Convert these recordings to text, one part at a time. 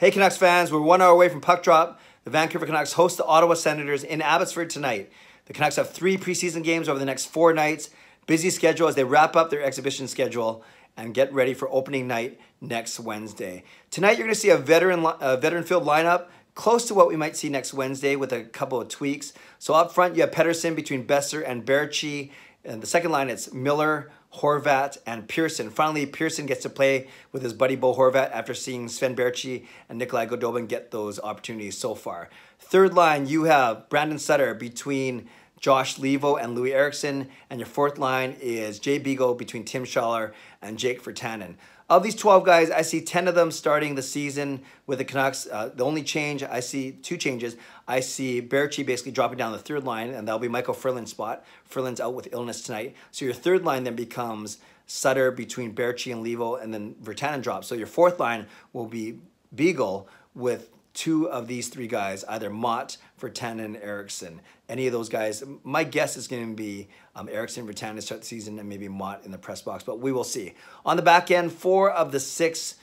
Hey Canucks fans, we're 1 hour away from puck drop. The Vancouver Canucks host the Ottawa Senators in Abbotsford tonight. The Canucks have 3 preseason games over the next 4 nights. Busy schedule as they wrap up their exhibition schedule and get ready for opening night next Wednesday. Tonight you're going to see a veteran-filled lineup close to what we might see next Wednesday with a couple of tweaks. So up front you have Pettersson between Besser and Baertschi. And the second line, it's Miller, Horvat, and Pearson. Finally, Pearson gets to play with his buddy Bo Horvat after seeing Sven Baertschi and Nikolai Godobin get those opportunities so far. Third line, you have Brandon Sutter between Josh Levo and Louis Erickson. And your fourth line is Jay Beagle between Tim Schaller and Jake Virtanen. Of these 12 guys, I see 10 of them starting the season with the Canucks. The only change, I see 2 changes. I see Baertschi basically dropping down the third line, and that'll be Michael Furlan's spot. Furlan's out with illness tonight. So your third line then becomes Sutter between Baertschi and Levo, and then Virtanen drops. So your fourth line will be Beagle with 2 of these 3 guys, either Mott, Virtanen, and Erickson. Any of those guys, my guess is going to be Erickson, Virtanen to start the season, and maybe Mott in the press box, but we will see. On the back end, 4 of the 6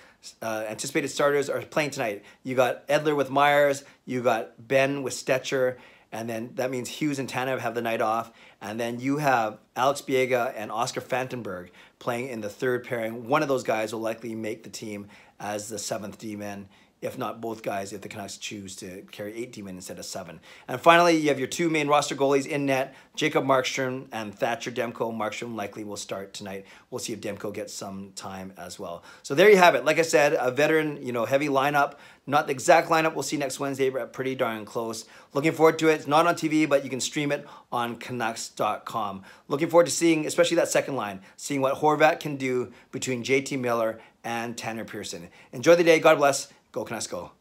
anticipated starters are playing tonight. You got Edler with Myers, you got Ben with Stecher, and then that means Hughes and Tannen have the night off. And then you have Alex Biega and Oscar Fantenberg playing in the third pairing. One of those guys will likely make the team as the 7th D-man, if not both guys, if the Canucks choose to carry 8 D-men instead of 7. And finally, you have your 2 main roster goalies in net, Jacob Markstrom and Thatcher Demko. Markstrom likely will start tonight. We'll see if Demko gets some time as well. So there you have it. Like I said, a veteran, heavy lineup. Not the exact lineup we'll see next Wednesday, but pretty darn close. Looking forward to it. It's not on TV, but you can stream it on Canucks.com. Looking forward to seeing, especially that second line, seeing what Horvat can do between JT Miller and Tanner Pearson. Enjoy the day. God bless. Go Canucks, go.